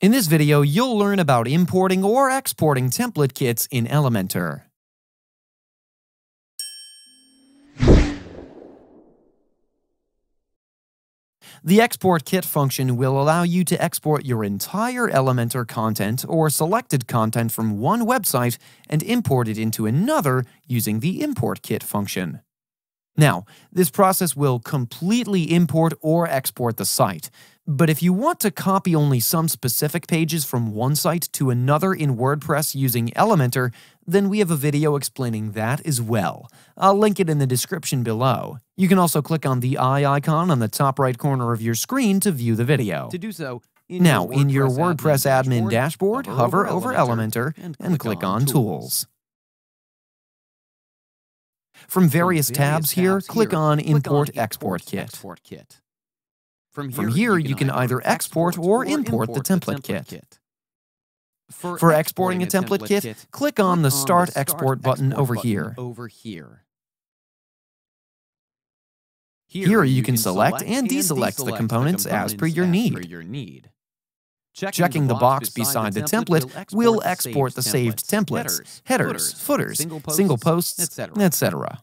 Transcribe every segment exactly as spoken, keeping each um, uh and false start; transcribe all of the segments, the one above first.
In this video, you'll learn about importing or exporting template kits in Elementor. The export kit function will allow you to export your entire Elementor content or selected content from one website and import it into another using the import kit function. Now, this process will completely import or export the site, but if you want to copy only some specific pages from one site to another in WordPress using Elementor, then we have a video explaining that as well. I'll link it in the description below. You can also click on the eye icon on the top right corner of your screen to view the video. To do so, in now, in your WordPress admin dashboard, hover over Elementor and click on Tools. From various, From various tabs, tabs here, click on click Import on Export, Kit. Export Kit. From here, From here you can, can either export or import, import the template, template kit. kit. For, For exporting a template kit, kit click on the Start, on the Start Export, Export button, button over here. Over here. Here, here you, you can, can select and deselect, deselect the components, the components as per your need. Per your need. Checking, Checking the box beside the template, template will export the saved templates, templates headers, headers, footers, single posts, single posts et cetera. et cetera.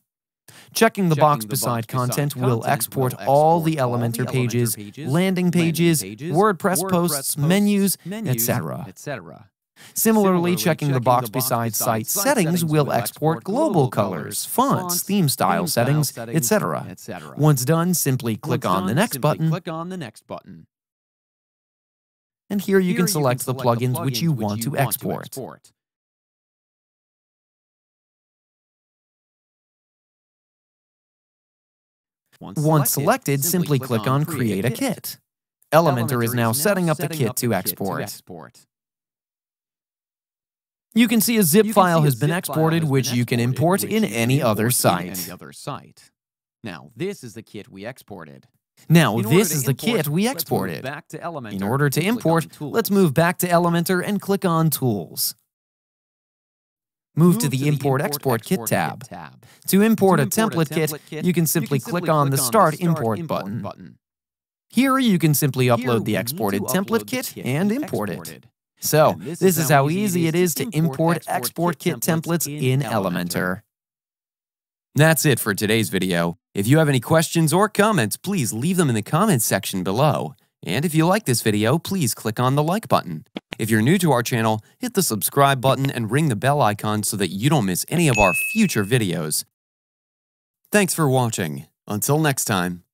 Checking the Checking box the beside content, content will export all the Elementor, all the Elementor pages, pages, landing pages, pages WordPress, WordPress posts, menus, et cetera. et cetera. Similarly, checking the box beside site settings will export global colors, fonts, theme style settings, et cetera. Once done, simply click on the next button. And here you can select the plugins which you want to export. Once selected, simply click on Create a Kit. Elementor is now setting up the kit to export. You can see a zip file has been exported, which you can import in any other site. Now, this is the kit we exported. Now, this is the kit we exported. In order to import, let's move back to Elementor and click on Tools. Move to the Import Export Kit tab. To import a template kit, you can simply click on the Start Import button. Here, you can simply upload the exported template kit and import it. So, this is how easy it is to import Export Kit templates in Elementor. That's it for today's video. If you have any questions or comments, please leave them in the comments section below. And if you like this video, please click on the like button. If you're new to our channel, hit the subscribe button and ring the bell icon so that you don't miss any of our future videos. Thanks for watching. Until next time.